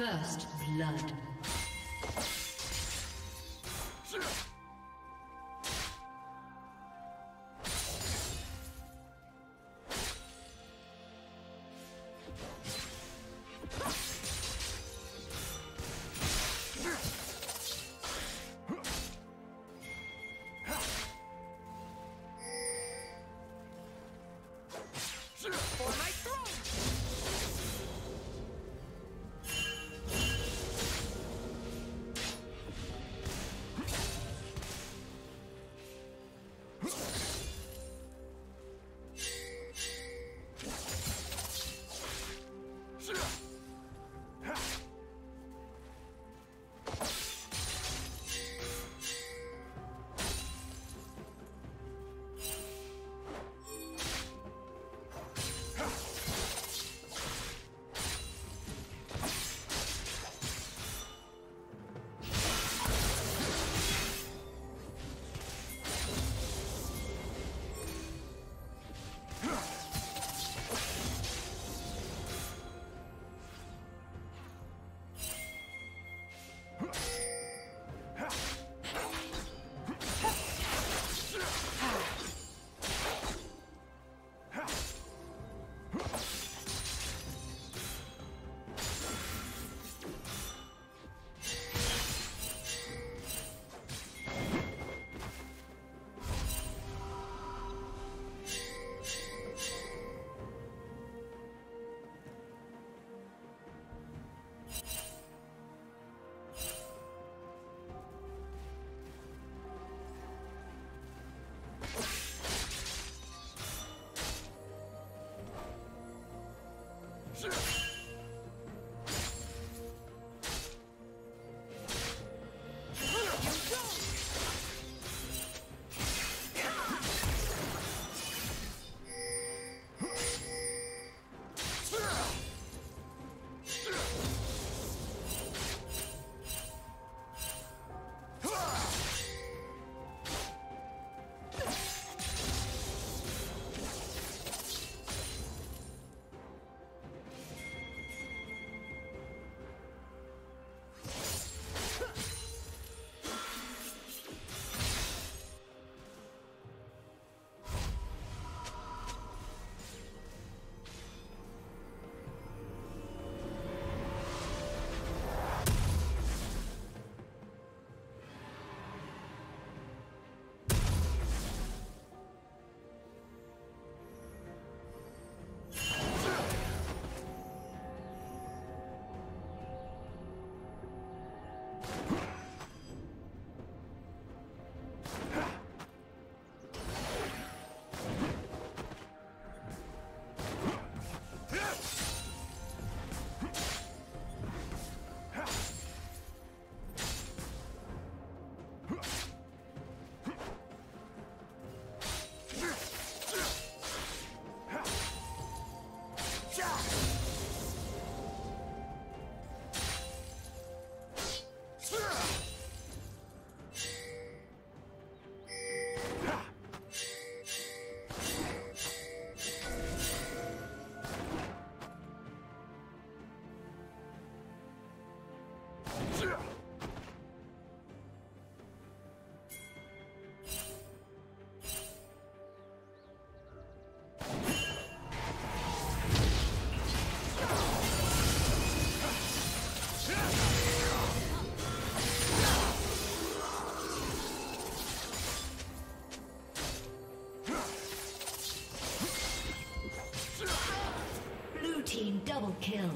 First blood. Double kill.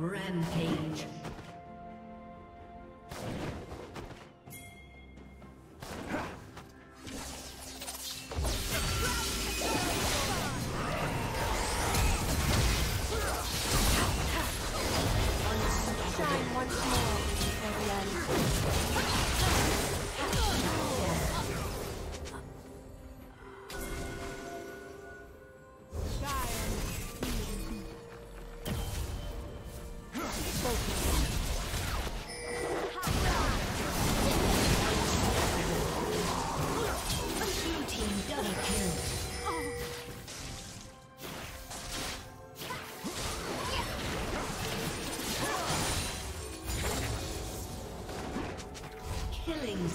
Rampage.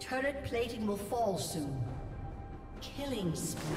Turret plating will fall soon. Killing spree.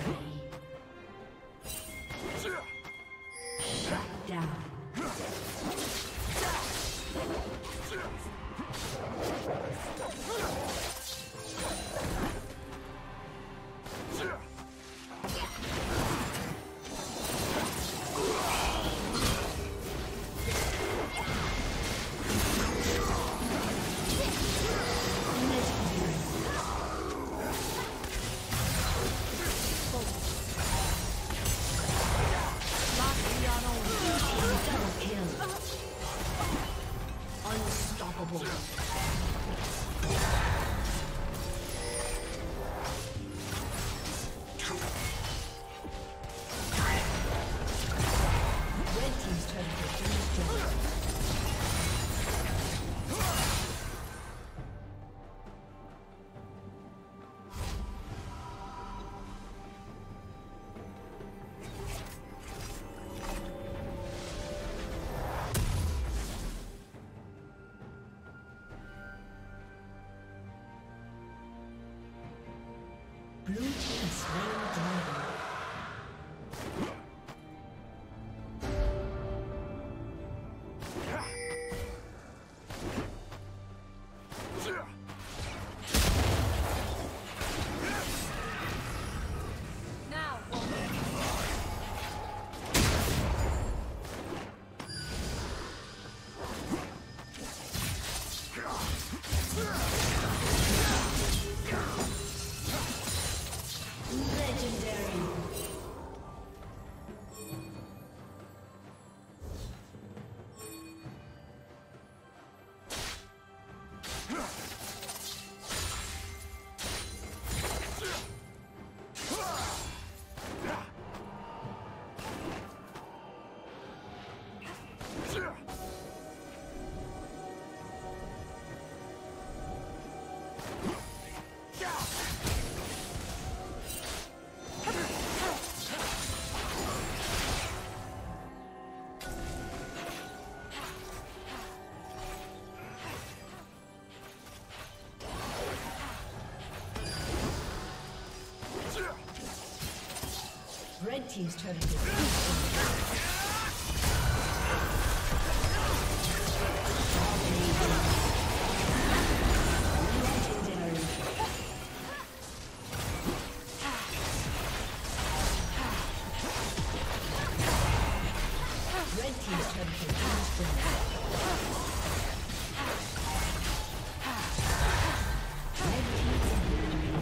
Red team's turret is destroyed.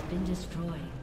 Been destroyed.